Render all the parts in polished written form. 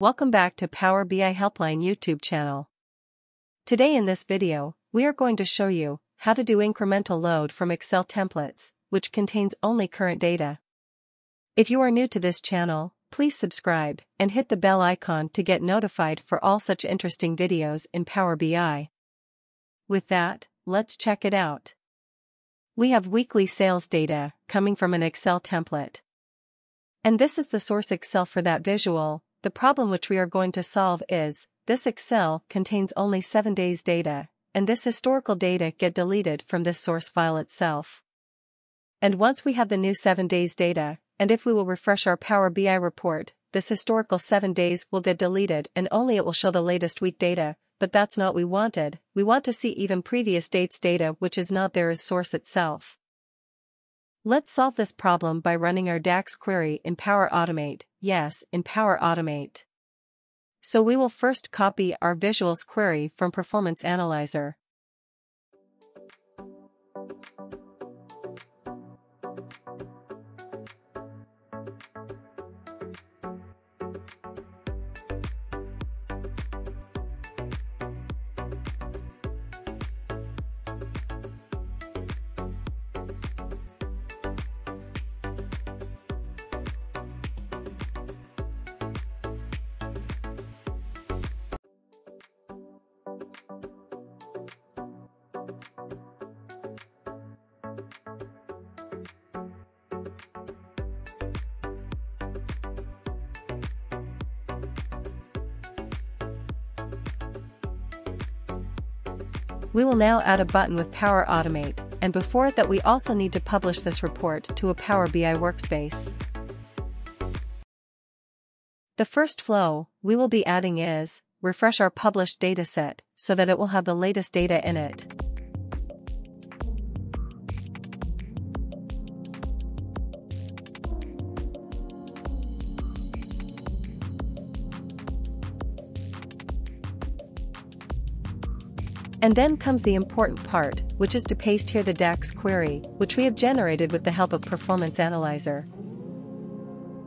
Welcome back to Power BI Helpline YouTube channel. Today in this video, we are going to show you how to do incremental load from Excel templates, which contains only current data. If you are new to this channel, please subscribe and hit the bell icon to get notified for all such interesting videos in Power BI. With that, let's check it out. We have weekly sales data coming from an Excel template. And this is the source Excel for that visual. The problem which we are going to solve is, this Excel contains only 7 days data, and this historical data get deleted from this source file itself. And once we have the new 7 days data, and if we will refresh our Power BI report, this historical 7 days will get deleted and only it will show the latest week data, but that's not what we wanted. We want to see even previous dates data which is not there as source itself. Let's solve this problem by running our DAX query in Power Automate, in Power Automate. So we will first copy our visuals query from Performance Analyzer. We will now add a button with Power Automate, and before that we also need to publish this report to a Power BI workspace. The first flow we will be adding is, refresh our published dataset, so that it will have the latest data in it. And then comes the important part, which is to paste here the DAX query, which we have generated with the help of Performance Analyzer.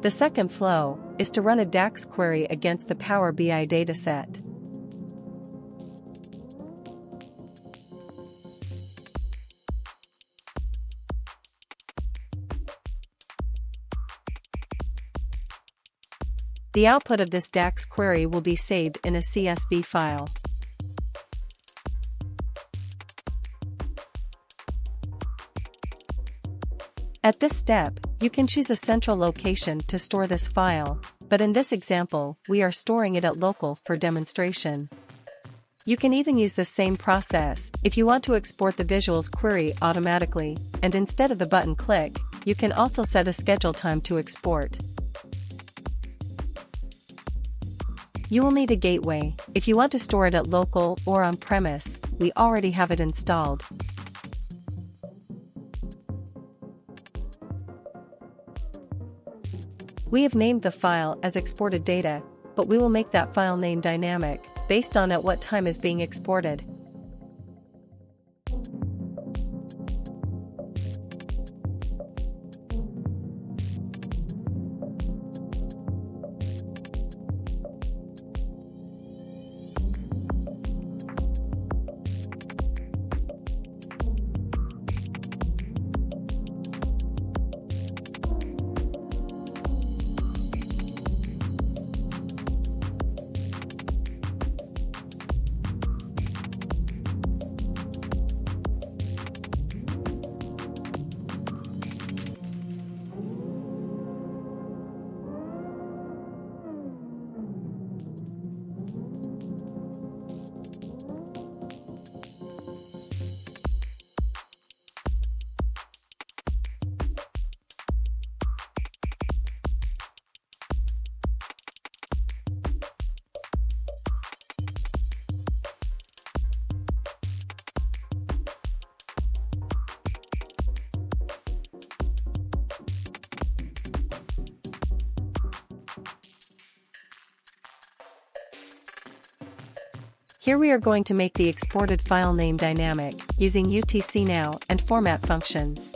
The second flow is to run a DAX query against the Power BI dataset. The output of this DAX query will be saved in a CSV file. At this step, you can choose a central location to store this file, but in this example, we are storing it at local for demonstration. You can even use the same process if you want to export the visuals query automatically, and instead of the button click, you can also set a schedule time to export. You will need a gateway if you want to store it at local or on-premise. We already have it installed. We have named the file as exported data, but we will make that file name dynamic, based on at what time is being exported. Here we are going to make the exported file name dynamic, using UTC Now and format functions.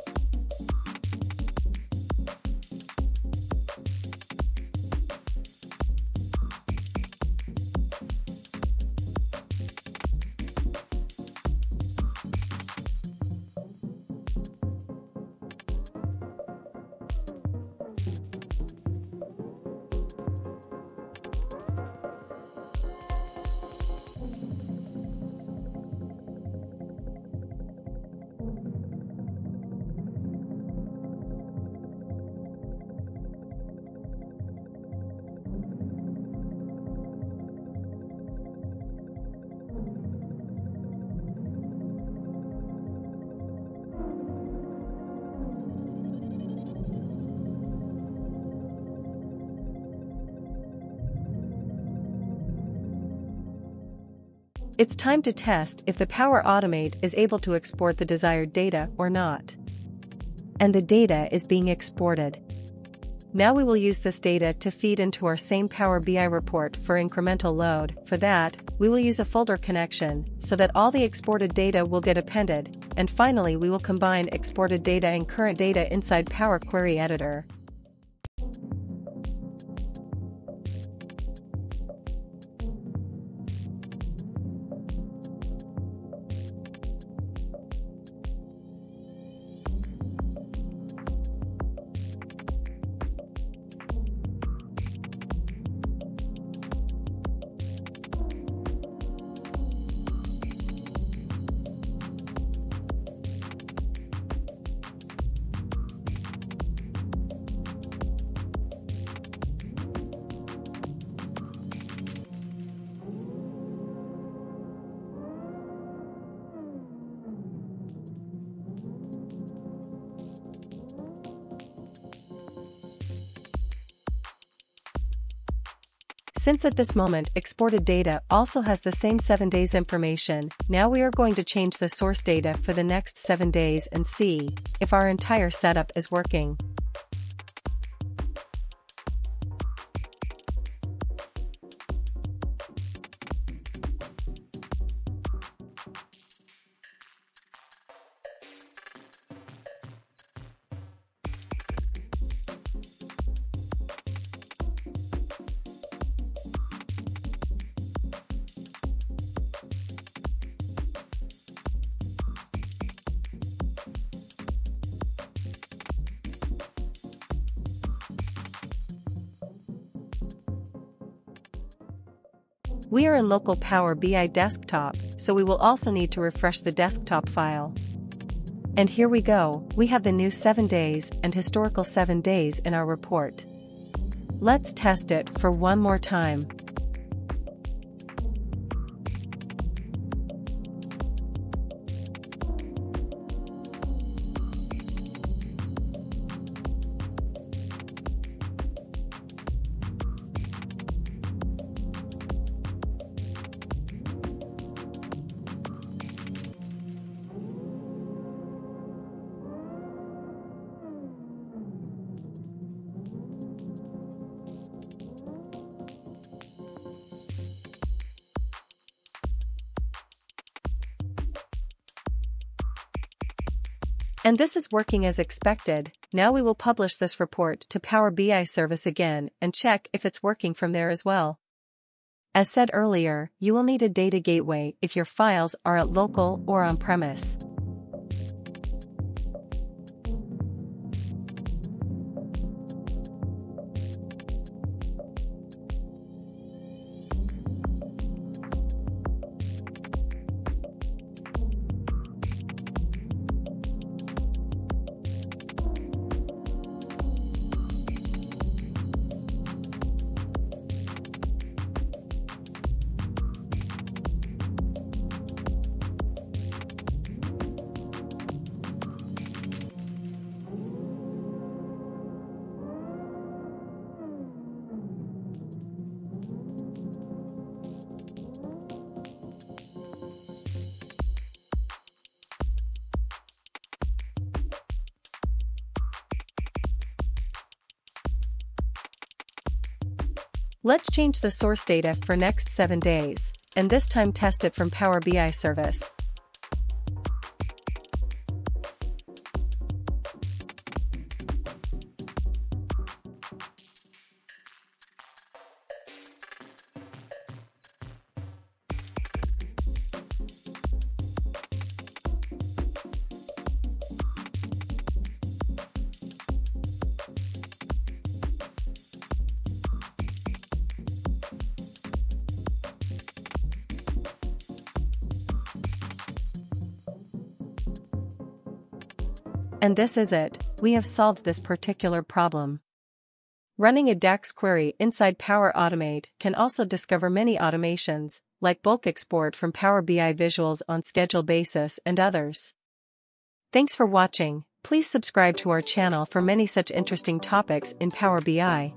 It's time to test if the Power Automate is able to export the desired data or not. And the data is being exported. Now we will use this data to feed into our same Power BI report for incremental load. For that, we will use a folder connection so that all the exported data will get appended, and finally we will combine exported data and current data inside Power Query Editor. Since at this moment exported data also has the same 7 days information, now we are going to change the source data for the next 7 days and see if our entire setup is working. We are in local Power BI desktop, so we will also need to refresh the desktop file. And here we go, we have the new 7 days and historical 7 days in our report. Let's test it for one more time. And this is working as expected. Now we will publish this report to Power BI service again and check if it's working from there as well. As said earlier, you will need a data gateway if your files are at local or on-premise. Let's change the source data for next 7 days, and this time test it from Power BI service. And this is it, we have solved this particular problem. Running a DAX query inside Power Automate can also discover many automations, like bulk export from Power BI visuals on schedule basis and others. Thanks for watching. Please subscribe to our channel for many such interesting topics in Power BI.